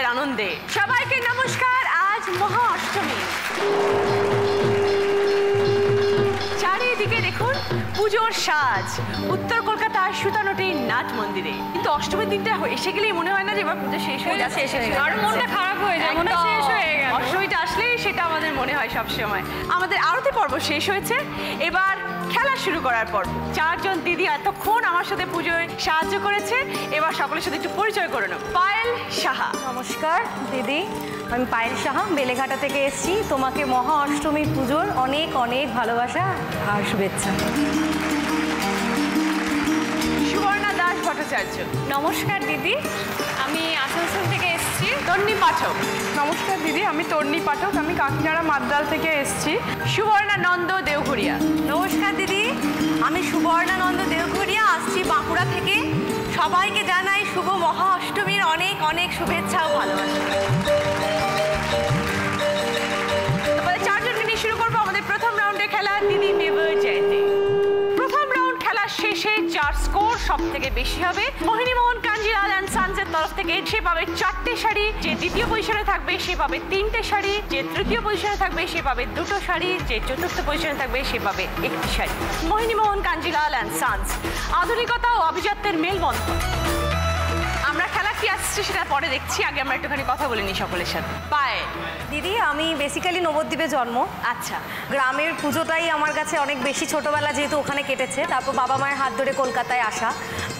উৎসবের আনন্দে সবাইকে নমস্কার। আজ মহা অষ্টমী, চারিদিকে দেখুন পুজোর সাজ উত্তর কলকাতার সুতানুটি নাট মন্দিরে। কিন্তু অষ্টমীর দিনটা এসে গেলেই মনে হয় না যে এবার পুজো শেষ হয়ে যাচ্ছে, আর মনটা খারাপ হয়ে যায়, মনটা শেষ হয়ে গেল। অষ্টমীটা আসলেই সেটা আমাদের মনে হয় সবসময়। আমাদের আরতি পর্ব শেষ হয়েছে, এবার খেলা শুরু করার পর চারজন দিদি এতক্ষণ আমার সাথে পুজোয় সাহায্য করেছে, এবার সকলের সাথে একটু পরিচয় করে নেব। পায়েল সাহা। নমস্কার দিদি, আমি পায়েল সাহা, বেলেঘাটা থেকে এসেছি। তোমাকে মহা অষ্টমী পুজোর অনেক অনেক ভালোবাসা আর শুভেচ্ছা। সুবর্ণা দাস ভট্টাচার্য। নমস্কার দিদি, আমি আসানসোল থেকে এসেছি। তন্নি পাঠক। নমস্কার দিদি, আমি তন্নি পাঠক, আমি কাকিনাড়া মাদ্রাল থেকে এসেছি। সুবর্ণা নন্দ দেওঘরিয়া। নমস্কার দিদি, আমি সুবর্ণা নন্দ দেওঘরিয়া, আসছি বাঁকুড়া থেকে। সবাইকে জানাই শুভ মহা অষ্টমীর অনেক অনেক শুভেচ্ছা ও ভালোবাসা। চারজনকে নিয়ে শুরু করবো আমাদের প্রথম রাউন্ডের খেলা, দিদি নেভার জয়তে। প্রথম রাউন্ড খেলার শেষে যার স্কোর সব থেকে বেশি হবে মোহিনীমোহন কাঞ্জিলাল অ্যান্ড সানসের তরফ থেকে সে পাবে 4টে শাড়ি, যে দ্বিতীয় পজিশনে থাকবে সে পাবে 3টে শাড়ি, যে তৃতীয় পজিশনে থাকবে সে পাবে 2টো শাড়ি, যে চতুর্থ পজিশনে থাকবে সে পাবে 1টি শাড়ি। মোহিনীমোহন কাঞ্জিলাল অ্যান্ড সানস, আধুনিকতা ও অভিজাত্যের মেলবন্ধন। আমরা খেলা কি আসছে সেটা পরে দেখছি, আগে আমরা একটুখানি কথা বলিনি সকলের সাথে। পায়ে দিদি, আমি বেসিক্যালি নবদ্বীপে জন্ম। আচ্ছা, গ্রামের পুজোটাই আমার কাছে অনেক বেশি, ছোটোবেলা যেহেতু ওখানে কেটেছে, তারপর বাবা মায়ের হাত ধরে কলকাতায় আসা।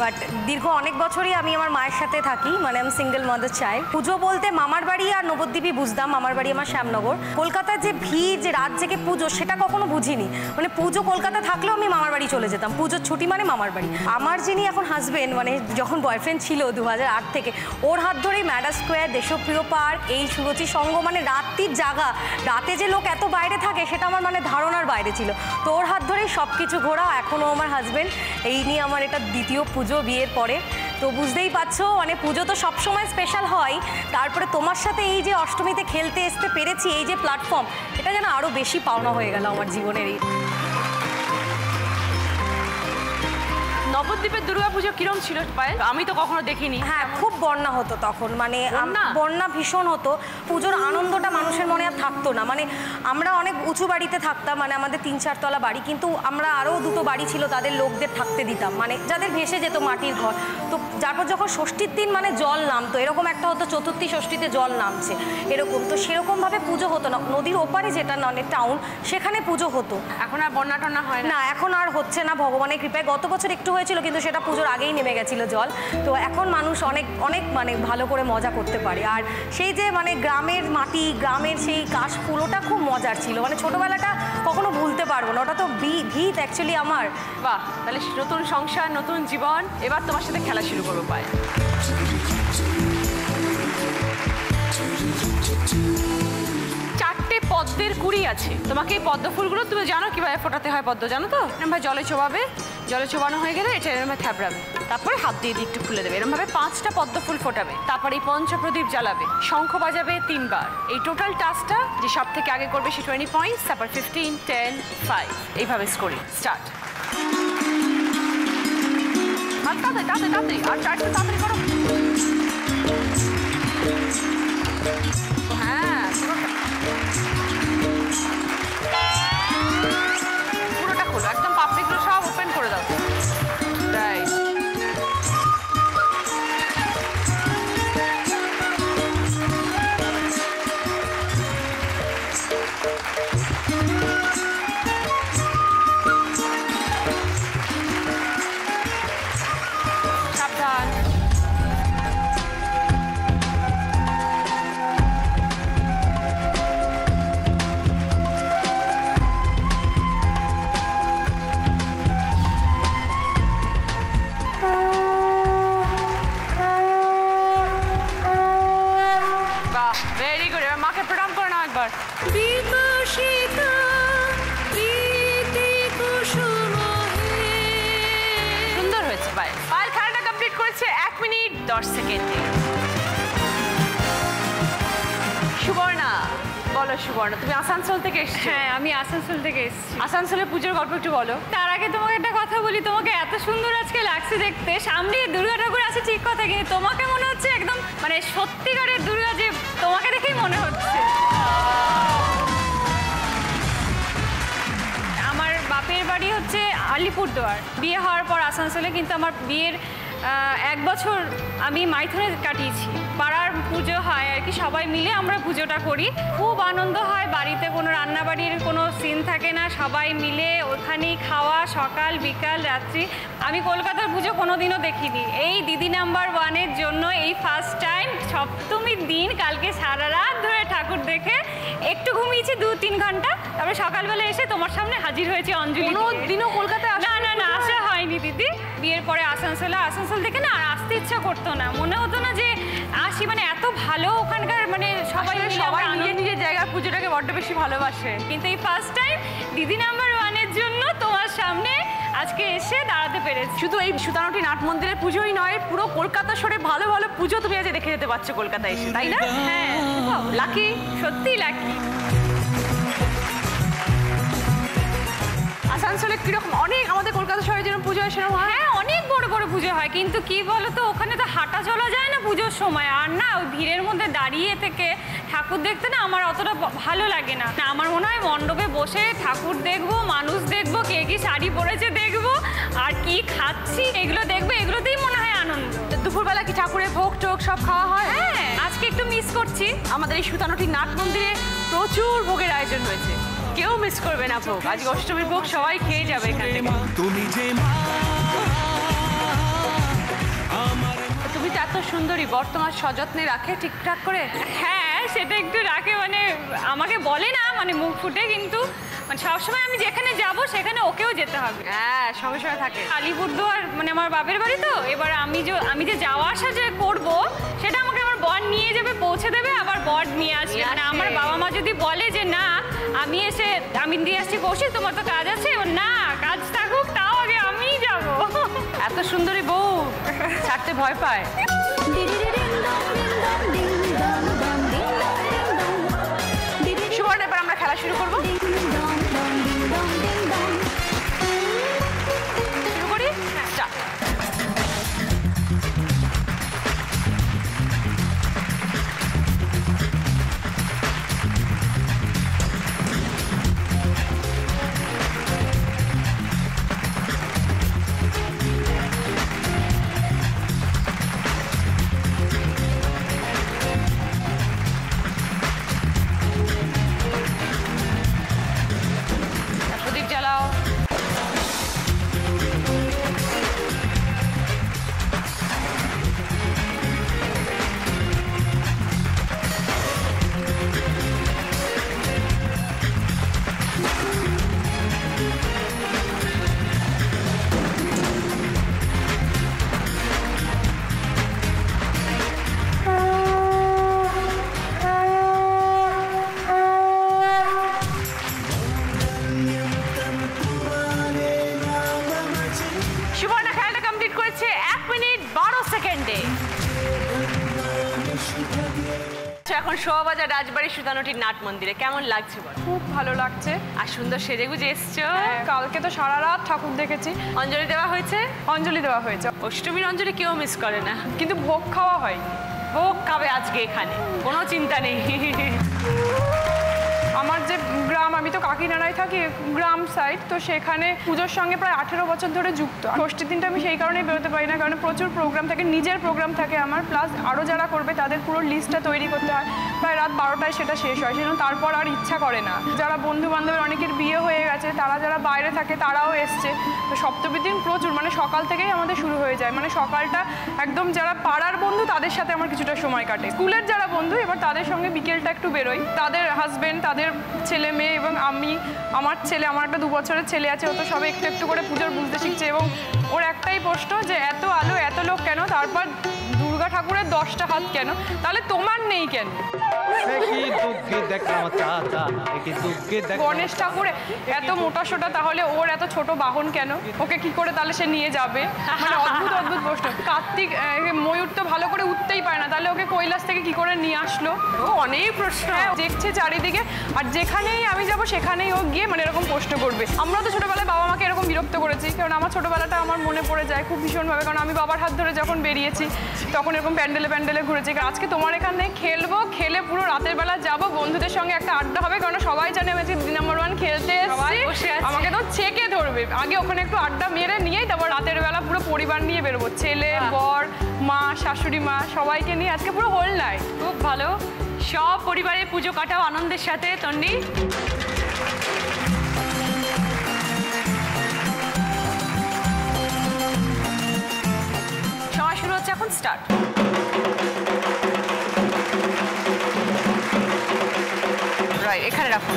বাট দীর্ঘ অনেক বছরই আমি আমার মায়ের সাথে থাকি, মানে আমি সিঙ্গেল মাদার চাইল্ড। পুজো বলতে মামার বাড়ি আর নবদ্বীপই বুঝতাম, মামার বাড়ি আমার শ্যামনগর। কলকাতার যে ভিড়, যে রাত জেগে পুজো, সেটা কখনো বুঝিনি। মানে পুজো কলকাতা থাকলেও আমি মামার বাড়ি চলে যেতাম, পুজোর ছুটি মানে মামার বাড়ি। আমার যিনি এখন হাজব্যান্ড, মানে যখন বয়ফ্রেন্ড ছিল 2008 থেকে, ওর হাত ধরেই ম্যাডা স্কোয়ার, দেশপ্রিয় পার্ক, এই সুরুচি সংঘ, মানে রাত্রির জাগা, রাতে যে লোক এত বাইরে থাকে সেটা আমার মানে ধারণার বাইরে ছিল। তো ওর হাত ধরেই সব কিছু ঘোরা। এখনও আমার হাজব্যান্ড, এই নিয়ে আমার এটা দ্বিতীয় পুজো বিয়ের পরে। তো বুঝতেই পারছো, মানে পুজো তো সবসময় স্পেশাল হয়, তারপরে তোমার সাথে এই যে অষ্টমীতে খেলতে আসতে পেরেছি, এই যে প্ল্যাটফর্ম, এটা যেন আরও বেশি পাওনা হয়ে গেল আমার জীবনের। এই নবদ্বীপের দুর্গা পুজো কিরম ছিল পায়ে? আমি তো কখনো দেখিনি। হ্যাঁ, খুব বন্যা হতো তখন, মানে বন্যা ভীষণ হতো। পুজোর আনন্দটা মানুষের মনে আর থাকতো না। মানে আমরা অনেক উঁচু বাড়িতে থাকতাম, মানে আমাদের 3-4 তলা বাড়ি, কিন্তু আমরা আরও 2টো বাড়ি ছিল, তাদের লোকদের থাকতে দিতাম, মানে যাদের ভেসে যেত মাটির ঘর। তো তারপর যখন ষষ্ঠীর দিন মানে জল নামতো, এরকম একটা হতো, চতুর্থী ষষ্ঠীতে জল নামছে এরকম। তো সেরকমভাবে পুজো হতো না। নদীর ওপারে যেটা ননে টাউন, সেখানে পুজো হতো। এখন আর বন্যা টন্যা হয় না, এখন আর হচ্ছে না ভগবানের কৃপায়। গত বছর একটু হয়েছিল, কিন্তু সেটা পুজোর আগেই নেমে গেছিল জল। তো এখন মানুষ অনেক অনেক মানে ভালো করে মজা করতে পারে। আর সেই যে মানে গ্রামের মাটি, গ্রামের সেই কাশ ফুল, ওটা খুব মজার ছিল। মানে ছোটোবেলাটা কখনো ভুলতে পারবো না, ওটা তো ভিত অ্যাকচুয়ালি আমার। বাহ, তাহলে নতুন সংসার, নতুন জীবন। এবার তোমার সাথে খেলা শুরু করবো পায়ে। পদ্মের কুড়ি আছে, তোমাকে এই পদ্ম ফুলগুলো তুমি জানো কিভাবে ফোটাতে হয়? পদ্ম জানো তো? এরমভাবে জলে ছোবাবে, জলে ছোবানো হয়ে গেলে এটা এরমভাবে থাবড়াবে, তারপরে হাত দিয়ে একটু খুলে দেবে। এরমভাবে 5টা পদ্ম ফুল ফোটাবে, তারপরে এই 5 প্রদীপ জ্বালাবে, শঙ্খ বাজাবে 3বার। এই টোটাল টাস্কটা যে সব থেকে আগে করবে সে 20 পয়েন্টস, তারপর 15, 10, 5, এইভাবে স্কোরিং স্টার্ট। আর তাড়াতাড়ি তাড়াতাড়ি আর চারটে তাড়াতাড়ি করো। হ্যাঁ, পুরোটা খোলো, একদম পাপড়িগুলো সব ওপেন করে দাও। রাইট, সুন্দর হয়েছে ভাই। পাল খেলাটা কমপ্লিট করেছে 1 মিনিট 10 সেকেন্ডে। সুবর্ণা, বল বলো সুবর্ণ তুমি আসানসোল থেকে এসেছো হ্যাঁ আমি আসানসোল থেকে এসেছি আসানসোলে পূজোর গল্প একটু বলো তার আগে তোমাকে একটা কথা বলি তোমাকে এত সুন্দর আজকে লাগছে দেখতে সামনে দুর্গা ঠাকুর আছে ঠিক কথা কিন্তু তোমাকে মনে হচ্ছে একদম মানে সত্যিকারের দুর্গা যে তোমাকে দেখেই মনে হচ্ছে আমার বাপের বাড়ি হচ্ছে আলিপুর দুয়ার বিয়ে হওয়ার পর আসানসোলে কিন্তু আমার বিয়ের এক বছর আমি মাইথনে কাটিয়েছি পাড়ার পূজো হয় আর কি সবাই মিলে আমরা পূজোটা করি খুব আনন্দ হয় বাড়িতে কোনো রান্নাবাড়ির কোনো সিন থাকে না সবাই মিলে ওখানেই খাওয়া সকাল বিকাল রাত্রি আমি কলকাতার পুজো কোনোদিনও দেখিনি এই দিদি নাম্বার ওয়ানের জন্য এই ফার্স্ট টাইম সপ্তমীর দিন কালকে সারা রাত ধরে ঠাকুর দেখে একটু ঘুমিয়েছি 2-3 ঘন্টা তারপরে সকালবেলা এসে তোমার সামনে হাজির হয়েছি অঞ্জলি কোনোদিনও কলকাতায় না না না আসা হয়নি দিদি বিয়ের পরে আসানসোলে আসানসোল থেকে না আর আসতে ইচ্ছা করতো না মনে হতো না যে আসি মানে এত ভালো ওখানকার মানে সবাই সবাই নিজের নিজের জায়গার পুজোটাকে বড্ড বেশি ভালোবাসে কিন্তু এই ফার্স্ট টাইম দিদি নাম্বার ওয়ানের জন্য তোমার সামনে আজকে এসে দাঁড়াতে পেরেছি শুধু এই সুতানুটি নাট মন্দিরের পুজোই নয় পুরো কলকাতা শহরে ভালো ভালো পুজো তুমি আজ দেখে যেতে পারছো কলকাতায় এসে তাই না হ্যাঁ লাকি সত্যি লাকি আসানসোলে কিরকম অনেক আমাদের কলকাতা শহরে যেরকম পুজো হয় সেরকম হ্যাঁ অনেক বড় বড় পুজো হয় কিন্তু কি বলো তো ওখানে তো হাঁটা চলা যায় না পুজোর সময় আর না ওই ভিড়ের মধ্যে দাঁড়িয়ে থেকে ঠাকুর দেখতে না আমার অতটা ভালো লাগে না আমার মনে হয় মণ্ডপে বসে ঠাকুর দেখবো মানুষ দেখবো কে কি শাড়ি পরেছে দেখবো আর কি খাচ্ছি এগুলো দেখবো এগুলোতেই মনে হয় আনন্দ দুপুরবেলা কি ঠাকুরের ভোগ টোক সব খাওয়া হয় হ্যাঁ আজকে একটু মিস করছি আমাদের এই সুতানুটি নাট মন্দিরে প্রচুর ভোগের আয়োজন হয়েছে কেউ মিস করবে না ভোগ আজকে অষ্টমীর ভোগ সবাই খেয়ে যাবে এখান থেকে তুমি তো এত সুন্দরী বর্তমান সযত্নে রাখে ঠিকঠাক করে হ্যাঁ সেটা একটু রাখে মানে আমাকে বলে না মানে মুখ ফুটে কিন্তু মানে সবসময় আমি যেখানে যাবো সেখানে ওকেও যেতে হবে হ্যাঁ সঙ্গে সঙ্গে থাকে আলিপুরদুয়ার মানে আমার বাপের বাড়ি তো এবার আমি যে যাওয়া আসা যে করবো সেটা আমাকে আমার বর নিয়ে যাবে পৌঁছে দেবে আবার বর নিয়ে আসবে মানে আমার বাবা মা যদি বলে যে না আমি দিয়ে আসছি বসে তোমার তো কাজ আছে না কাজ থাকুক তাও আগে আমিই যাবো এত সুন্দরী বউ ছাড়তে ভয় পায় সুবর্ণ এবার আমরা খেলা শুরু করবো এখন শোভা বাজার রাজবাড়ি সুতানুটি নাট মন্দিরে কেমন লাগছে বল খুব ভালো লাগছে আর সুন্দর সেজেগুজে এসছো কালকে তো সারা রাত ঠাকুর দেখেছি অঞ্জলি দেওয়া হয়েছে অষ্টমীর অঞ্জলি কেউ মিস করে না কিন্তু ভোগ খাওয়া হয় ভোগ খাবে আজকে এখানে কোনো চিন্তা নেই আমার যে গ্রাম আমি তো কাকিনাড়ায় থাকি গ্রাম সাইড তো সেখানে পুজোর সঙ্গে প্রায় 18 বছর ধরে যুক্ত ষষ্ঠীর দিনটা আমি সেই কারণেই বেরোতে পারি না কারণ প্রচুর প্রোগ্রাম থাকে নিজের প্রোগ্রাম থাকে আমার প্লাস আরও যারা করবে তাদের পুরো লিস্টটা তৈরি করতে হয় প্রায় রাত 12টায় সেটা শেষ হয় সেজন্য তারপর আর ইচ্ছা করে না যারা বন্ধু বান্ধবের অনেকের বিয়ে হয়ে গেছে তারা যারা বাইরে থাকে তারাও এসছে তো সপ্তমীর দিন প্রচুর মানে সকাল থেকেই আমাদের শুরু হয়ে যায় মানে সকালটা একদম যারা পাড়ার বন্ধু তাদের সাথে আমার কিছুটা সময় কাটে স্কুলের যারা বন্ধু এবার তাদের সঙ্গে বিকেলটা একটু বেরোই তাদের হাজব্যান্ড তাদের ছেলে মেয়ে এবং আমি আমার ছেলে আমার একটা 2 বছরের ছেলে আছে ও তো সবে একটু একটু করে পুজোর বুঝতে শিখছে এবং ওর একটাই প্রশ্ন যে এত আলো এত লোক কেন তারপর দুর্গা ঠাকুরের 10টা হাত কেন তাহলে তোমার নেই কেন গণেশ ঠাকুর এত মোটা সোটা, তাহলে ওর এত ছোট বাহন কেন, ওকে কি করে তাহলে সে নিয়ে যাবে? মানে অদ্ভুত অদ্ভুত প্রশ্ন। কার্তিক ময়ূর তো ভালো করে উঠতেই পারে না, তাহলে ওকে কৈলাস থেকে কি করে নিয়ে আসলো? অনেক প্রশ্ন দেখছে চারিদিকে, আর যেখানেই আমি যাবো সেখানেই ও গিয়ে মানে এরকম প্রশ্ন করবে। আমরা তো ছোটবেলায় বাবা মাকে এরকম বিরক্ত করেছি, কারণ আমার ছোটবেলাটা আমার মনে পড়ে যায় খুব ভীষণভাবে, কারণ আমি বাবার হাত ধরে যখন বেরিয়েছি তখন এরকম প্যান্ডেলে প্যান্ডেলে ঘুরেছি। আজকে তোমার এখানে খেলবো, খেলে পুরো রাতের বেলা যাবো, বন্ধুদের সঙ্গে একটা আড্ডা হবে, কারণ সবাই জানে আমি দিদি নাম্বার 1 খেলতে এসেছি, আমাকে তো চেকে ধরবে। আগে ওখানে একটু আড্ডা মেরে নিয়েই তারপর রাতের বেলা পুরো পরিবার নিয়ে বেরোবো, ছেলে বর মা শাশুড়ি মা সবাইকে নিয়ে আজকে পুরো হোল নাইট। খুব ভালো, সব পরিবারের পুজো কাটাও আনন্দের সাথে। তন্নি সবাই শুরু হচ্ছে এখন, স্টার্ট। রাইট, এখানে রাখুন।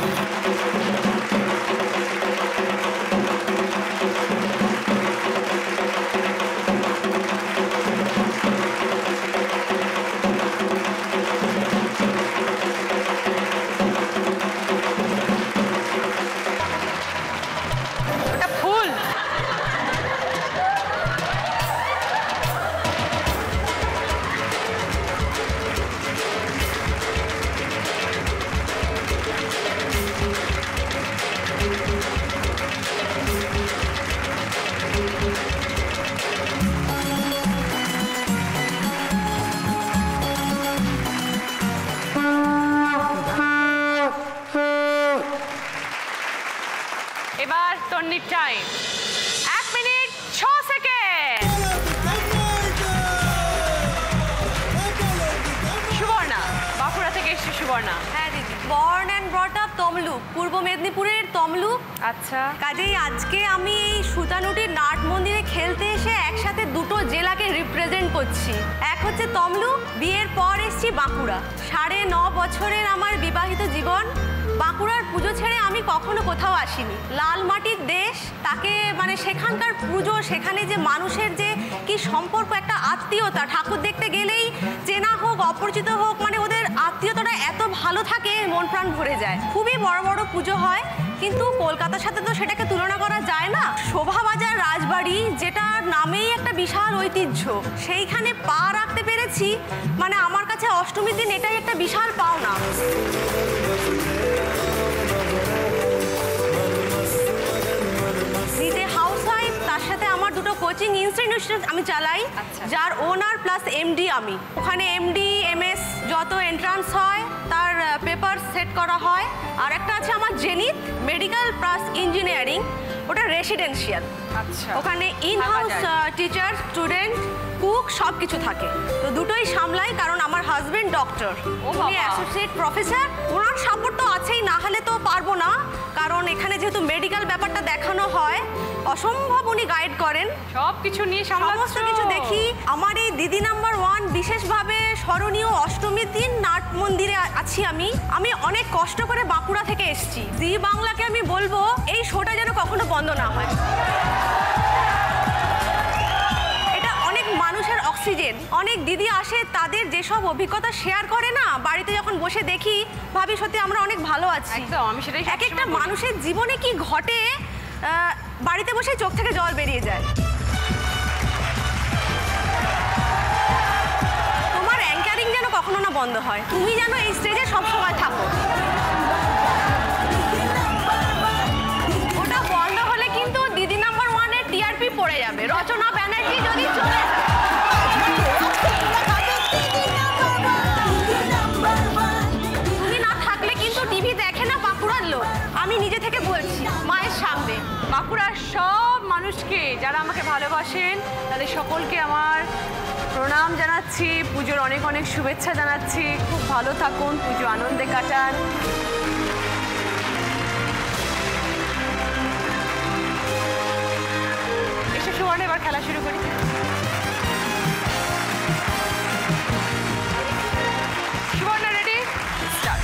পূর্ব মেদিনীপুরের তমলুক। আচ্ছা, কাজেই আজকে আমি এই সুতানুটির নাট মন্দিরে খেলতে এসে একসাথে দুটো জেলাকে রিপ্রেজেন্ট করছি। এক হচ্ছে তমলুক, বিয়ের পর এসছি বাঁকুড়া। 9.5 বছরের আমার বিবাহিত জীবন, বাঁকুড়ার পুজো ছেড়ে আমি কখনো কোথাও আসিনি। লাল মাটির দেশ, তাকে মানে সেখানকার পুজো, সেখানে যে মানুষের যে কি সম্পর্ক, একটা আত্মীয়তা, ঠাকুর দেখতে গেলেই চেনা হোক অপরিচিত হোক, মানে ওদের আত্মীয়তাটা এত ভালো থাকে, মন প্রাণ ভরে যায়। খুবই বড় বড় পুজো হয়, কিন্তু কলকাতার সাথে তো সেটাকে তুলনা করা যায় না। শোভা বাজার, রাজবাড়ি, যেটার নামেই একটা বিশাল ঐতিহ্য, সেইখানে পা রাখতে পেরেছি, মানে আমার কাছে অষ্টমীর দিন এটাই একটা বিশাল পাওনা। নিজে হাউস ওয়াইফ, তার সাথে আমার দুটো কোচিং ইনস্টিটিউশন আমি চালাই, যার ওনার প্লাস এমডি আমি। ওখানে এমডি এমএস যত এন্ট্রান্স হয় তার পেপার সেট করা হয়। আর একটা আছে আমার জেনিথ মেডিকেল প্লাস ইঞ্জিনিয়ারিং, ওটা রেসিডেন্সিয়াল। আচ্ছা, ওখানে ইনহাউস টিচার, স্টুডেন্ট, কুক সব কিছু থাকে। তো দুটোই সামলাই, কারণ আমার হাজব্যান্ড ডক্টর, উনি অ্যাসোসিয়েট প্রফেসর, ওনার সাপোর্ট তো আছেই, না হলে তো পারবো না। কারণ এখানে যেহেতু মেডিকেল ব্যাপারটা দেখানো হয়, অসম্ভব উনি গাইড করেন, সব কিছু নিয়ে সমস্ত কিছু দেখি। আমার এই দিদি নাম্বার 1 বিশেষভাবে স্মরণীয়। অষ্টমীর দিন নাট মন্দিরে আছি আমি, আমি অনেক কষ্ট করে বাঁকুড়া থেকে এসেছি। জি বাংলাকে আমি বলবো এই শোটা যেন কখনো বন্ধ না হয়। মানুষের অক্সিজেন। অনেক দিদি আসে, তাদের যেসব অভিজ্ঞতা শেয়ার করে না, বাড়িতে যখন বসে দেখি ভাবি সত্যি আমরা অনেক ভালো আছি। এক একটা মানুষের জীবনে কি ঘটে বাড়িতে বসে চোখ থেকে জল বেরিয়ে যায়। তোমার অ্যাঙ্কারিং যেন কখনো না বন্ধ হয়, তুমি যেন এই স্টেজে সবসময় থাকো। ওটা বন্ধ হলে কিন্তু দিদি নাম্বার 1-এর টিআরপি পড়ে যাবে। রচনা ব্যানার্জি যদি চলে বাঁকুড়ার সব মানুষকে, যারা আমাকে ভালোবাসেন তাদের সকলকে আমার প্রণাম জানাচ্ছি, পুজোর অনেক অনেক শুভেচ্ছা জানাচ্ছি। খুব ভালো থাকুন, পুজো আনন্দে কাটান। এসে সুবর্ণ, এবার খেলা শুরু করি। সুবর্ণ রেডি, স্টার্ট।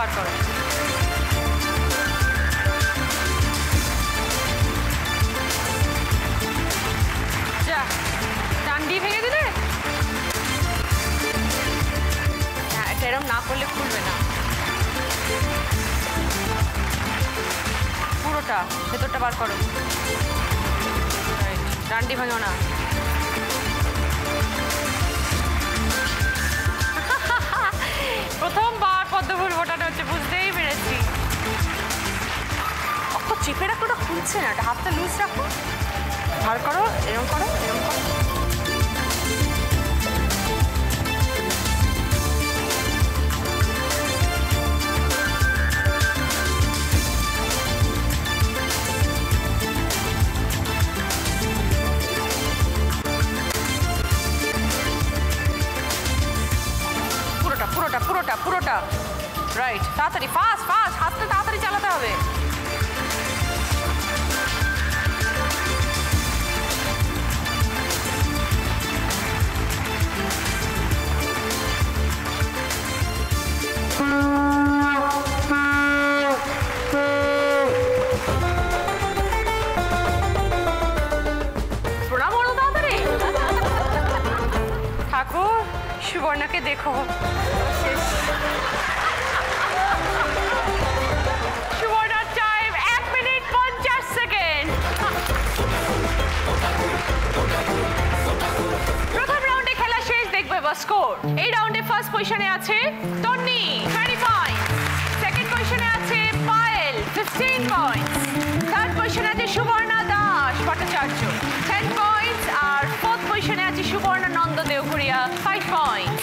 বার করো। যা ডান্ডি ভেঙে দিলে না, এটা এরকম না করলে খুলবে না। পুরোটা ভেতরটা বার করো, ডান্ডি ভেঙো না। প্রথমবার পদ্মফুল ফোটানো হচ্ছে, বুঝতেই পেরেছি। অক্ষ চেপে রাখো, ওটা খুলছে না, ওটা হাতটা লুজ রাখো, ধার করো, এরকম করো, এরকম করো। পুরোটা রাইট, তাড়াতাড়ি ফাস্ট ফাস্ট, হাতটা তাড়াতাড়ি চালাতে হবে। প্রণাম করো তাড়াতাড়ি, ঠাকুর সুবর্ণাকে দেখো। স্কোর এই রাউন্ডে ফার্স্ট পজিশনে আছে টনি 30 পয়েন্ট, সেকেন্ড পজিশনে আছে পায়েল 15 পয়েন্ট, থার্ড পজিশনে আছে সুবর্ণা দাস ভট্টাচার্য 10 পয়েন্ট, আর ফোর্থ পজিশনে আছে সুবর্ণা নন্দ দেওঘরিয়া 5 পয়েন্ট।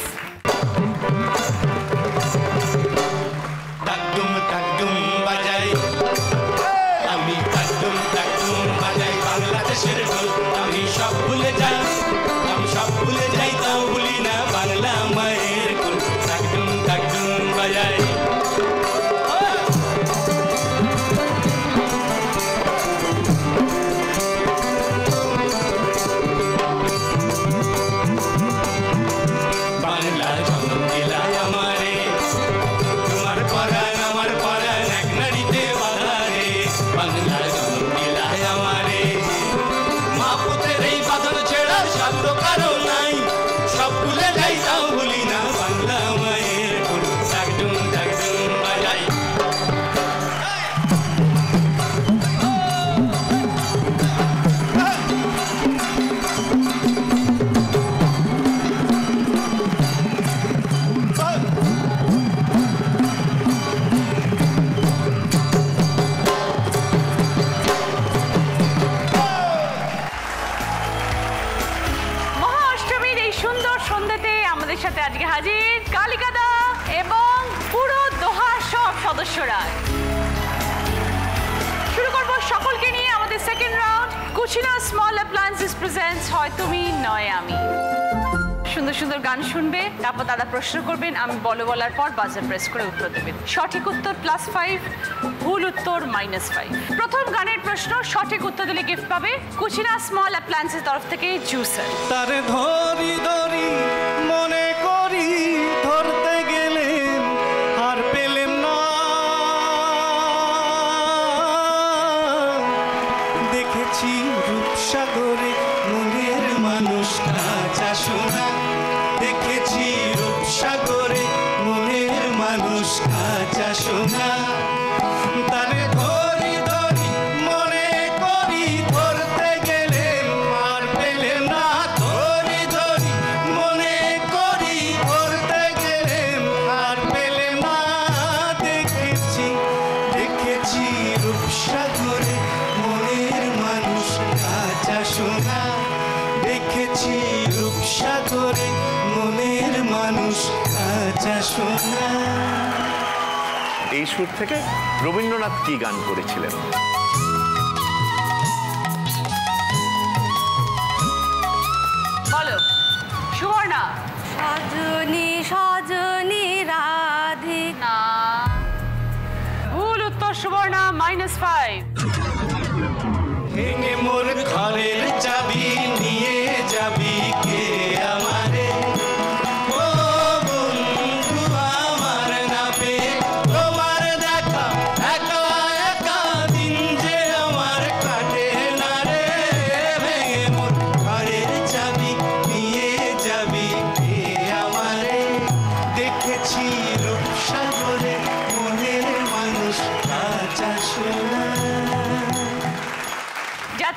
সুন্দর সুন্দর গান শুনবে, তারপর দাদা প্রশ্ন করবেন, আমি বলার পর বাজার প্রেস করে উত্তর দেবেন। সঠিক উত্তর +5, ভুল উত্তর -5। প্রথম গানের প্রশ্ন, সঠিক উত্তর দিলে গিফট পাবে কুচিনা স্মল অ্যাপ্লায়েন্সের তরফ থেকে জুসার। তার ধরি ধরি মনে করি ধরতে গেলে আর পেলেম না, দেখেছি রূপসাগরে মনের মানুষটা চাষুরা, দেখেছি রূপসাগরে মনের মানুষটা চাষুরা। এই সুর থেকে রবীন্দ্রনাথ কি গান করেছিলেন? বলো সুবর্ণা। সজনী সজনী রাধে না, ভুল উত্তর সুবর্ণা, -5। ভেঙে মোর ঘরের চাবি নিয়ে যাবি কে আমারে, Oh,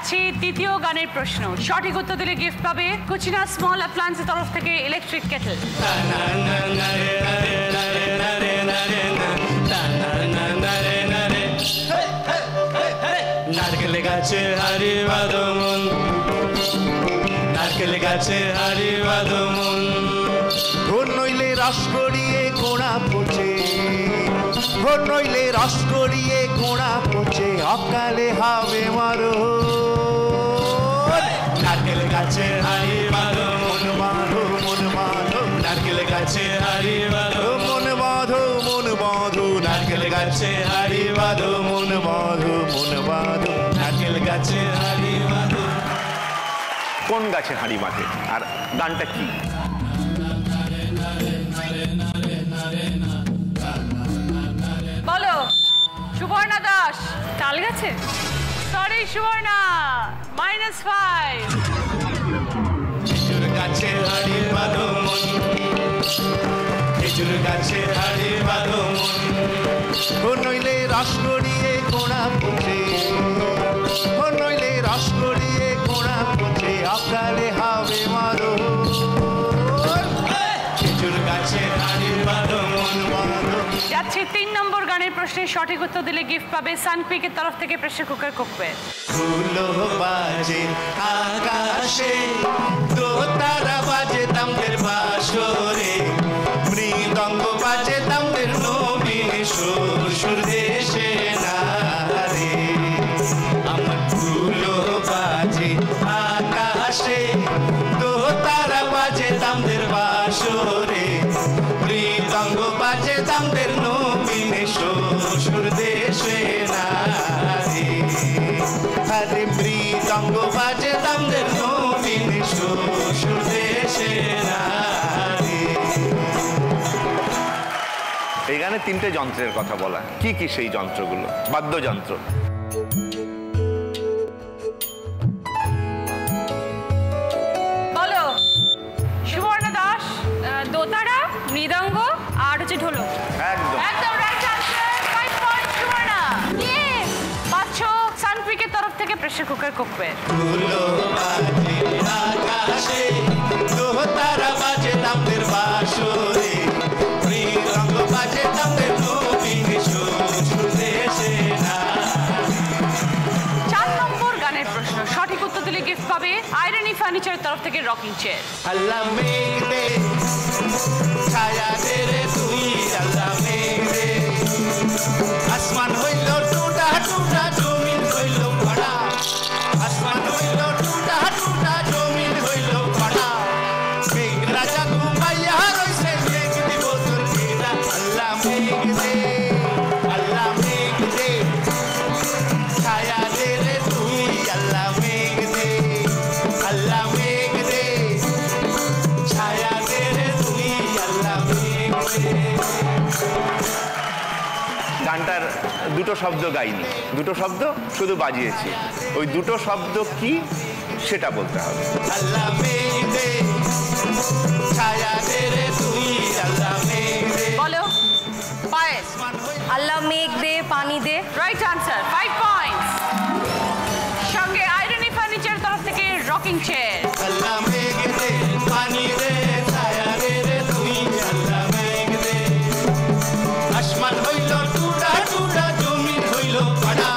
যাচ্ছি তৃতীয় গানের প্রশ্ন সঠিক উত্তর দিলে গিফট পাবে কুচিনা স্মল অ্যাপ্লায়েন্সের তরফ থেকে ইলেকট্রিক কেটল নারকেল গাছে হারি বাদমন নারকেল গাছে হারি বাদমন ভোর নইলে রস গড়িয়ে গোড়া পচে ভোর নইলে রস গড়িয়ে গোড়া পচে অকালে হবে মরো নারকেল গাছে হারি বাদমন বাঁধো মন বাঁধো নারকেল গাছে হারি বাঁধো মন বাঁধো মন বাঁধো নারকেল গাছে হারি বাঁধো মন বাঁধো মন বাঁধো নারকেল গাছে হারি বাঁধো কোন গাছে হারি বাঁধে আর গানটা কি বলো সুবর্ণা দাস তাল গাছে সরি সুবর্ণা -5 খেজুর গাছে হারি বাঁধো মন নইলে রস গড়িয়ে গোড়া পচে নইলে রস গড়িয়ে গোড়া পচে আকারে হাবে মারো যাচ্ছে 3 নম্বর গানের প্রশ্নে সঠিক উত্তর দিলে গিফট পাবে সানকুইকের তরফ থেকে প্রেসার কুকার কুকওয়ে ফুলো বাজে আকাশে দোতারা বাজে তামদের বাঁশরে মৃদঙ্গ বাজে তামদের নবীন সুর দেশে নারে আমার ফুলো বাজে আকাশে দোতারা বাজে তামদের বাঁশরে মৃদঙ্গ বাজে তামদের নবীন সুর দেশে নারে আরে মৃদঙ্গ বাজে তামদের নবীন সুর দেশে নারে এই গানে তিনটে যন্ত্রের কথা বলা কি কি সেই যন্ত্রগুলো বাদ্যযন্ত্র বলো সুবর্ণা দাস দোতারা মৃদঙ্গ আর হচ্ছে ঢোলক একদম রাইট আনসার 5 পয়েন্ট সুবর্ণা ইয়ে বাচ্চো সানপিকের তরফ থেকে প্রেসার কুকার কুকওয়ে ঢোলো বাজে আকাশে দোতারা বাজে তামদের বাঁশরে মৃদঙ্গ বাজে তামদের নবীন সুর দেশে চার নম্বর গানের প্রশ্ন সঠিক উত্তর দিলে গিফট পাবে আয়রনি ফার্নিচারের তরফ থেকে রকিং চেয়ার আল্লাহ মেঘলে ছায়া দেরে তুই আল্লাহ মেঘলে আসমান হইল টুটা টুটা জমিন হইল ভরা আসমান হইল টুটা টুটা জমিন হইল ভরা মেঘ রাজা ঘুমাইয়া রইছে মেঘ দিব তোর কেনা আল্লাহ মেঘলে আল্লাহ মেঘলে ছায়া দেরে তুই আল্লাহ মেঘলে আল্লাহ মেঘলে ছায়া গানটার দুটো শব্দ গাইনি দুটো শব্দ শুধু বাজিয়েছি ওই দুটো শব্দ কি সেটা বলতে হবে বলো পায়েস আল্লাহ মেঘ দে পানি দে রাইট আনসার 5 পয়েন্ট সঙ্গে আয়রনি ফার্নিচার তরফ থেকে রকিং চেয়ার আল্লাহ মেঘ দে পানি দে আসমান হইল টুডা টুডা জমিন হইল পাড়া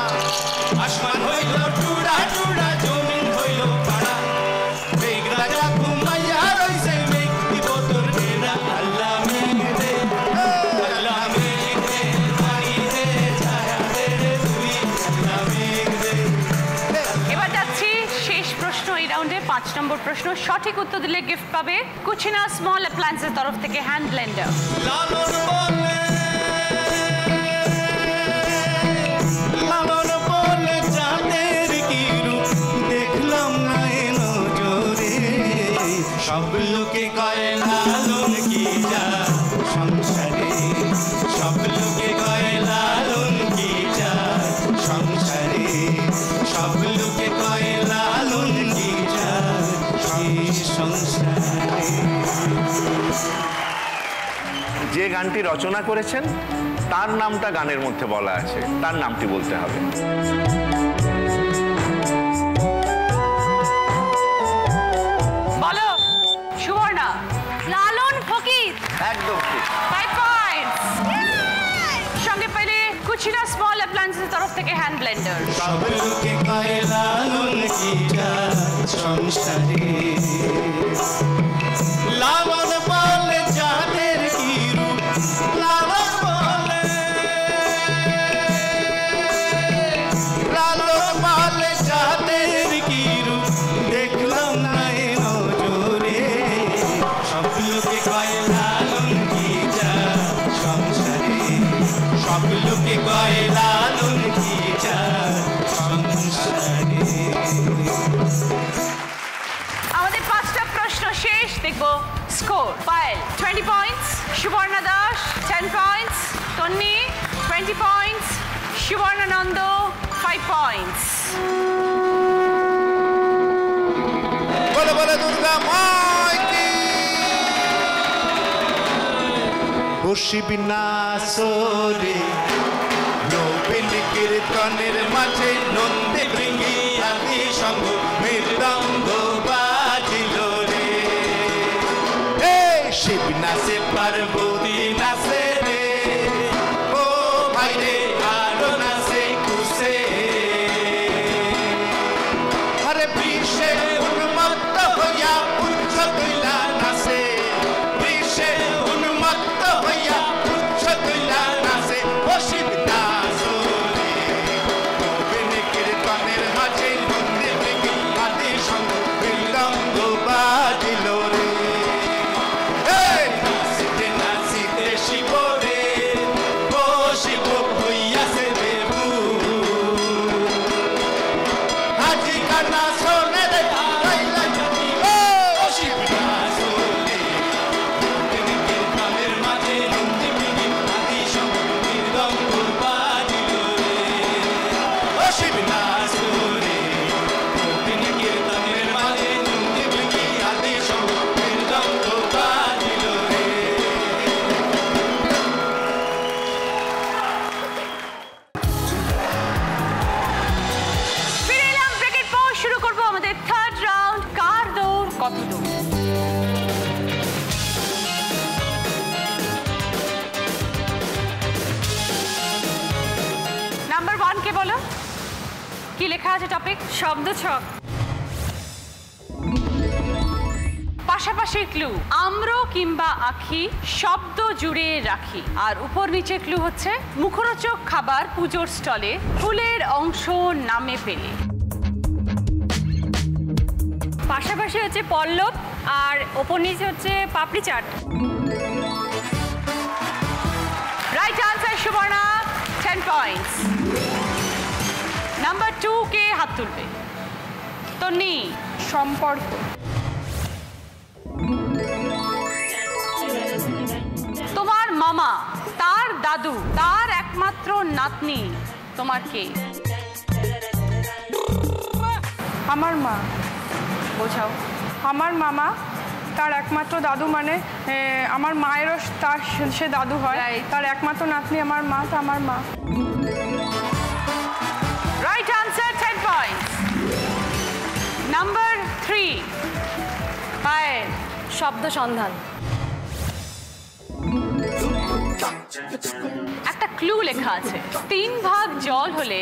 আসমান হইল টুডা টুডা জমিন হইল পাড়া মেঘ রাজা ঘুমাইয়া রইছে মেঘ দিব তোর ডেরা আল্লাহ মেঘ দে আল্লাহ মেঘ দে পানি দে ছায়া দে তুই আল্লাহ মেঘ দে এবার যাচ্ছি শেষ প্রশ্ন এই রাউন্ডে 5 নম্বর প্রশ্ন সঠিক উত্তর দিলে গিফট পাবে কুচিনা স্মল অ্যাপ্লায়েন্সের তরফ থেকে হ্যান্ড ব্লেন্ডার सब लोग करे लालन की जा संसारे सब लोग करे लालन की जा संसारे सब लोग करे लालन की जा संसारे যে গানটি রচনা করেছেন তার নামটা গানের মধ্যে বলা আছে তার নামটি বলতে হবে Chila Small Appliances तरफ থেকে hand blender. Score. Payal, 20 points. Shubarna Dash, 10 points. Tonni, 20 points. Shubarna Nando, 5 points. Bola bola Durga Maiki. Boshibina Sori. No Pilikir Tonir Mache, Nonde Bringi, Adi Shango, Mirando. Nase parbo di nase re, oh bhai re, aaro nase kuse. Are prishe unmatta hoya puchhakla nase, prishe unmatta hoya puchhakla nase. O shibna sore, bine kirtaner hache bunde bine adisham bilango badilo. Topic शब्द छक পাশাপাশি clue আম্রো কিংবা আখি শব্দ জুড়ে রাখি আর উপর নিচে ক্লু হচ্ছে মুখরোচক খাবার পূজোর স্টলে ফুলের অংশ নামে পেলে পাশাপাশি হচ্ছে পল্লব আর উপর নিচে হচ্ছে papdi chaat right answer Subarna 10 points Number 2 के हाथ तुलबे Tonni सम्पर्क तुम्हार मामा तार दादू तार एकमात्र नातनी तुम्हार के हमार माँ बोझाओ हमार मामा তার একমাত্র দাদু মানে আমার মায়ের তার সে দাদু হয় তার একমাত্র নাতনি আমার মা তা আমার মা Right answer, 10 points. Number 3. Payal. Shabda Shandhan. একটা ক্লু লেখা আছে তিন ভাগ জল হলে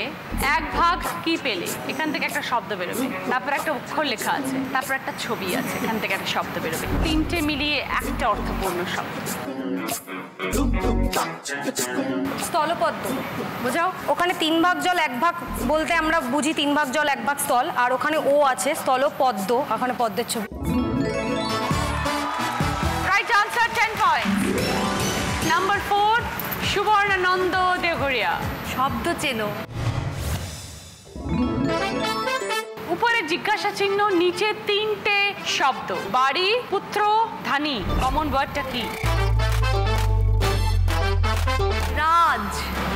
এক ভাগ কি পেলে এখান থেকে একটা শব্দ বের হবে তারপর একটা অক্ষর লেখা আছে তারপর একটা ছবি আছে এখান থেকে একটা শব্দ বের হবে তিনটে মিলিয়ে একটা অর্থপূর্ণ শব্দ স্থলপদ্ম বুঝাও ওখানে তিন ভাগ জল এক ভাগ বলতে আমরা বুঝি তিন ভাগ জল এক ভাগ স্থল আর ওখানে ও আছে স্থলপদ্ম ওখানে পদ্মের ছবি right answer 10 point Number 4, Shubarna Nando Degoria. Shabdo cheno. Upore jigyasha chinno niche tinte shabdo. Bari, putro, dhani. Common word ta ki? Raj.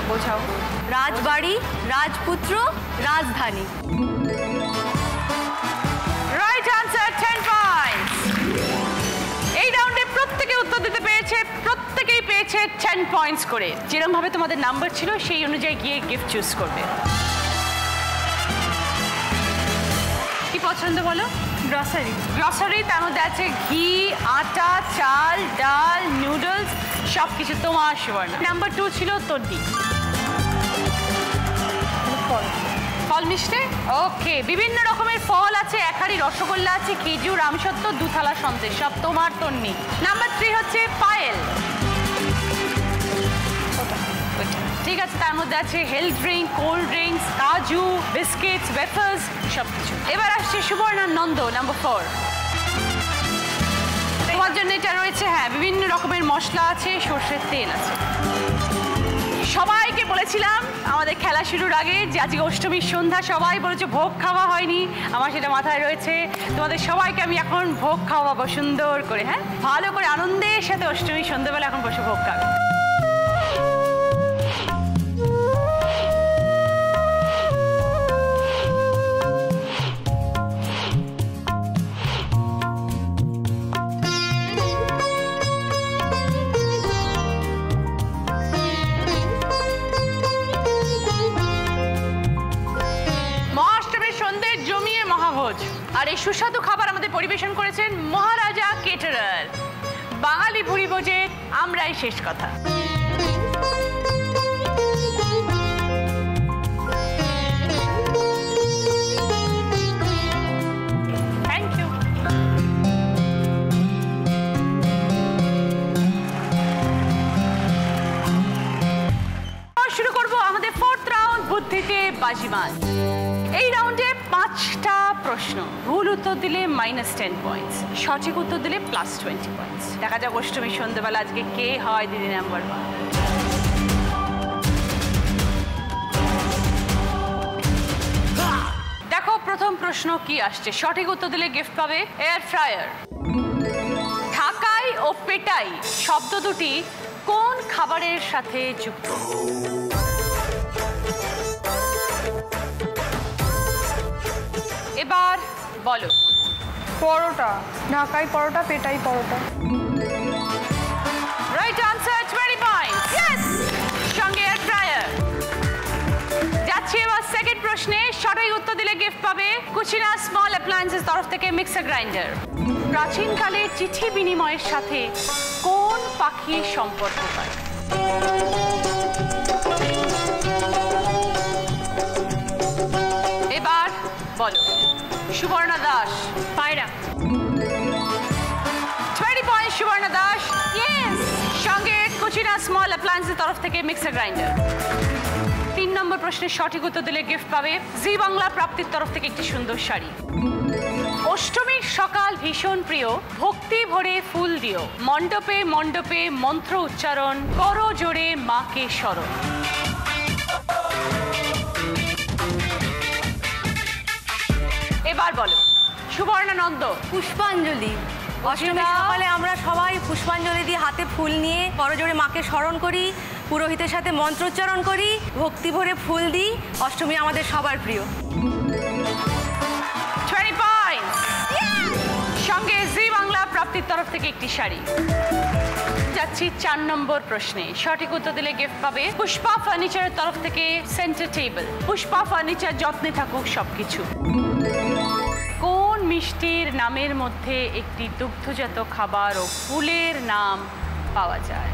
Bochhao. Rajbari, Rajputro, Rajdhani. Right answer 10 points. Ei round e protteke uttor dite peyeche. প্রত্যেকই পেয়েছে 10 points করে যেরকম ভাবে তোমাদের number ছিল সেই অনুযায়ী গিয়ে গিফট চুজ করবে কি পছন্দ বলো গ্রসারি গ্রসারি তার মধ্যে আছে ঘি আটা চাল ডাল নুডলস সবকিছু তোমার সুবর্ণা নাম্বার 2 ছিল তন্নি মিষ্টি ওকে বিভিন্ন রকমের ফল আছে এক হাড়ি রসগোল্লা আছে খেজুর আমসত্ত্ব দুথালা সন্দেশ সব তোমার তন্নি নাম্বার 3 হচ্ছে পায়েল ঠিক আছে তার মধ্যে আছে হেলথ ড্রিংক কোল্ড ড্রিংকস কাজু বিস্কিটস ওয়েফার্স সব কিছু এবার আসছে সুবর্ণা নন্দ নাম্বার 4 তোমার জন্য এটা রয়েছে হ্যাঁ বিভিন্ন রকমের মশলা আছে সরষের তেল আছে সবাইকে বলেছিলাম আমাদের খেলা শুরুর আগে যে আজকে অষ্টমীর সন্ধ্যা সবাই বলেছে ভোগ খাওয়া হয়নি আমার সেটা মাথায় রয়েছে তোমাদের সবাইকে আমি এখন ভোগ খাওয়াবো সুন্দর করে হ্যাঁ ভালো করে আনন্দের সাথে অষ্টমীর সন্ধ্যাবেলা এখন বসে ভোগ খাবো সুস্বাদু খাবার আমাদের পরিবেশন করেছেন মহারাজা কেটারার বাঙালি ভুরি ভোজে আমরাই শেষ কথা থ্যাংক ইউ শুরু করব আমাদের ফোর্থ রাউন্ড বুদ্ধিতে বাজিমাল এই রাউন্ডে পাঁচটা প্রশ্ন ভুল উত্তর দিলে মাইনাস 10 পয়েন্টস সঠিক উত্তর দিলে প্লাস 20 পয়েন্টস দেখা যাক অষ্টমী সন্ধ্যাবেলা আজকে কে হয় দিদি নাম্বার 1 দেখো প্রথম প্রশ্ন কি আসছে সঠিক উত্তর দিলে গিফট পাবে এয়ার ফ্রায়ার ঢাকাই ও পেটাই শব্দ দুটি কোন খাবারের সাথে যুক্ত এবার বলো পরোটা ঢাকাই পরোটা পেটাই paratha right answer 20 points yes সঙ্গে এয়ার ফ্রায়ার যাচ্ছে এবার সেকেন্ড প্রশ্নে সঠিক উত্তর দিলে গিফট পাবে কুচিনা স্মল অ্যাপ্লায়েন্সেস তরফ থেকে মিক্সার গ্রাইন্ডার প্রাচীনকালে চিঠি বিনিময়ের সাথে কোন পাখির সম্পর্ক হয় এবার বলো Suvarna Dash, Paira. 20 points, Suvarna Dash. Yes. Shanget, Kuchina small appliances तरफ थे के mixer grinder. 3 नंबर प्रश्न शॉटी को तो दिले गिफ्ट पावे जी बांग्ला प्राप्ति तरफ थे के एक सुंदर शाड़ी. অষ্টমীর সকাল ভীষণ প্রিয় ভক্তি ভরে ফুল দিও মণ্ডপে মণ্ডপে মন্ত্র উচ্চারণ করো জোরে মাকে শরণ. এবার বলো সুবর্ণানন্দ পুষ্পাঞ্জলি অষ্টমীর সকালে আমরা সবাই পুষ্পাঞ্জলি দিয়ে হাতে ফুল নিয়ে করজোড়ে মাকে স্মরণ করি পুরোহিতের সাথে মন্ত্রোচ্চারণ করি ভক্তি ভরে ফুল দিই অষ্টমী আমাদের সবার প্রিয় সঙ্গে জি বাংলা প্রাপ্তির তরফ থেকে একটি শাড়ি যাচ্ছি 4 নম্বর প্রশ্নে সঠিক উত্তর দিলে গিফট পাবে পুষ্পা ফার্নিচারের তরফ থেকে সেন্টার টেবিল পুষ্পা ফার্নিচার যত্নে থাকুক সবকিছু কোন মিষ্টির নামের মধ্যে একটি দুগ্ধজাত খাবার ও ফুলের নাম পাওয়া যায়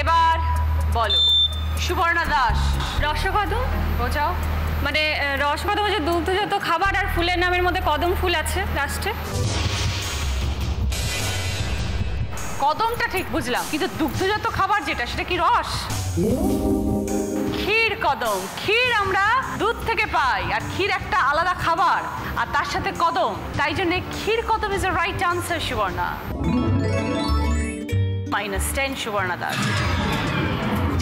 এবার বলো সুবর্ণা দাস রসকদম বোঝাও মানে রসকদম হচ্ছে দুগ্ধজাত খাবার আর ফুলের নামের মধ্যে কদম ফুল আছে লাস্টে কদমটা ঠিক বুঝলাম কিন্তু দুগ্ধজাত খাবার যেটা সেটা কি রস ক্ষীর কদম ক্ষীর আমরা দুধ থেকে পাই আর ক্ষীর একটা আলাদা খাবার আর তার সাথে কদম তাই জন্য kheer kadam is the right answer Subarna minus 10 Subarna Das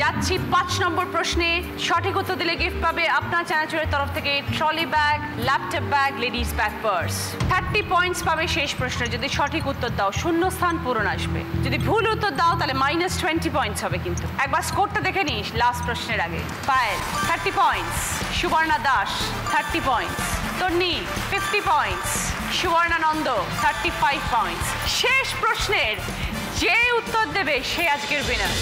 যাচ্ছি 5 নম্বর প্রশ্নে সঠিক উত্তর দিলে গিফট পাবে আপনার চ্যানেলের তরফ থেকে trolley bag laptop bag ladies bag purse 30 points পাবে শেষ প্রশ্নে যদি সঠিক উত্তর দাও শূন্য স্থান পূরণ আসবে যদি ভুল উত্তর দাও তাহলে মাইনাস 20 পয়েন্টস হবে কিন্তু একবার স্কোরটা দেখে নিস লাস্ট প্রশ্নের আগে Payel 30 points Subarna Das 30 points Tanni 50 points সুবর্ণানন্দ 35 পয়েন্টস শেষ প্রশ্নের যে উত্তর দেবে সে আজকের উইনার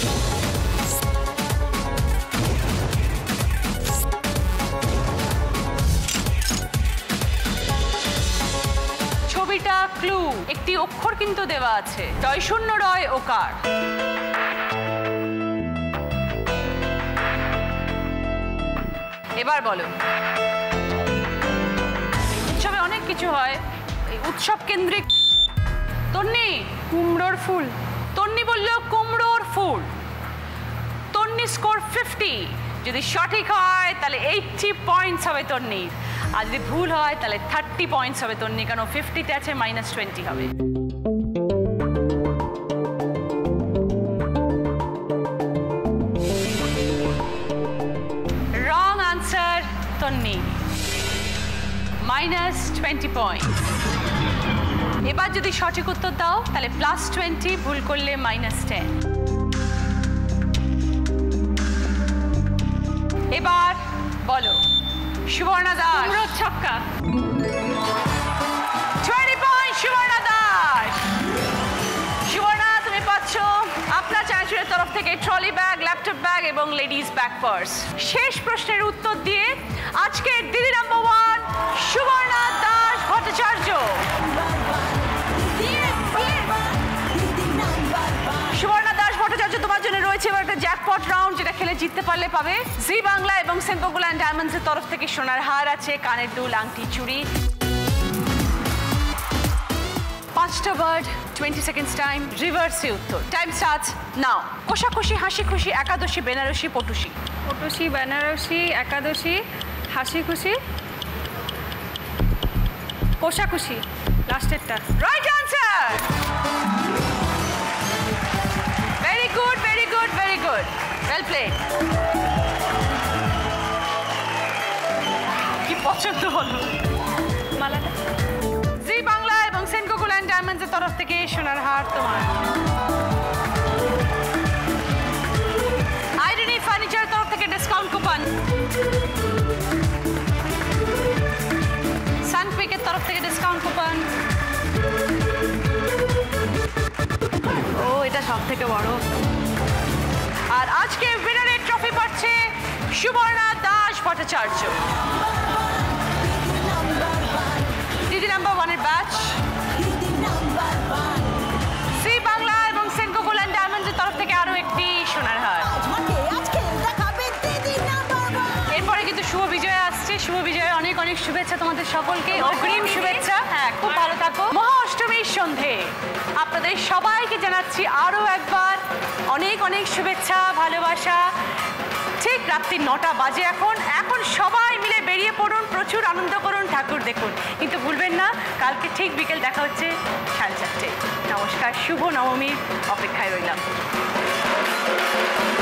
এটা ক্লু একটি অক্ষর কিন্তু দেওয়া আছে 0 0 ওকার এবার বলো উৎসবে অনেক কিছু হয় উৎসব কেন্দ্রিক তন্নি কুমড়োর ফুল তন্নি বলল কুমড়োর ফুল তন্নি স্কোর 50 যদি সঠিক হয় তাহলে 80 পয়েন্টস হবে তন্নির আর যদি ভুল হয় তাহলে 30 পয়েন্টস হবে তন্নি কারণ 50 তে আছে -20 হবে -20 points. এবার যদি সঠিক উত্তর দাও তাহলে +20 ভুল করলে -10. এবার বলো সুবর্ণা দাস পুরো ছক্কা 20 পয়েন্ট সুবর্ণা দাস সুবর্ণা তুমি পাচ্ছ আপনার চ্যানেলের তরফ থেকে ট্রলি ব্যাগ ল্যাপটপ ব্যাগ এবং লেডিস ব্যাগ পার্স শেষ প্রশ্নের উত্তর দিয়ে আজকে দিদি নাম্বার 1 সুবর্ণা দাস ভট্টাচার্য সুবর্ণা দাস ভট্টাচার্য তোমার জন্য রয়েছে একটা জ্যাকপট রাউন্ড যেটা খেলে জিততে পারলে পাবে জি বাংলা এবং সেনপগুলা এন্ড ডায়মন্ডস এর তরফ থেকে সোনার হার আছে কানের দুল আংটি চুড়ি 5টা ওয়ার্ড 20 সেকেন্ডস টাইম রিভার্সে উত্তর টাইম স্টার্টস নাও কোষাকুষি হাসি খুশি একাদশী বেনারসি পটুশি পটুশি বেনারসি একাদশী হাসি খুশি কোষা খুশি লাস্টেরটা right answer very good very good very good well played কি পছন্দ হলো মালাটা জি বাংলা এবং সেনকো গোল্ড এন্ড ডায়মন্ডস এর তরফ থেকে সোনার হার তোমার আইডেন্টি ফার্নিচার তরফ থেকে ডিসকাউন্ট কুপন के तरफ থেকে ডিসকাউন্ট কুপন ও এটা সবথেকে বড় আর আজকে উইনারের ট্রফি পাচ্ছে সুবর্ণা দাস ভট্টাচার্য দিদি নাম্বার 1 এর ব্যাচ জি বাংলা এবং সেনকো গোল্ড এন্ড ডায়মন্ডসের তরফ থেকে আরো একটি সোনার হার শুভ বিজয় আসছে শুভ বিজয় অনেক অনেক শুভেচ্ছা তোমাদের সকলকে অগ্রিম শুভেচ্ছা হ্যাঁ খুব ভালো থাকো মহা অষ্টমীর সন্ধ্যে আপনাদের সবাইকে জানাচ্ছি আরো একবার অনেক অনেক শুভেচ্ছা ভালোবাসা ঠিক রাত্রি 9টা বাজে এখন এখন সবাই মিলে বেরিয়ে পড়ুন প্রচুর আনন্দ করুন ঠাকুর দেখুন কিন্তু ভুলবেন না কালকে ঠিক বিকেল দেখা হচ্ছে 4:30 নমস্কার শুভ নবমীর অপেক্ষায় রইলাম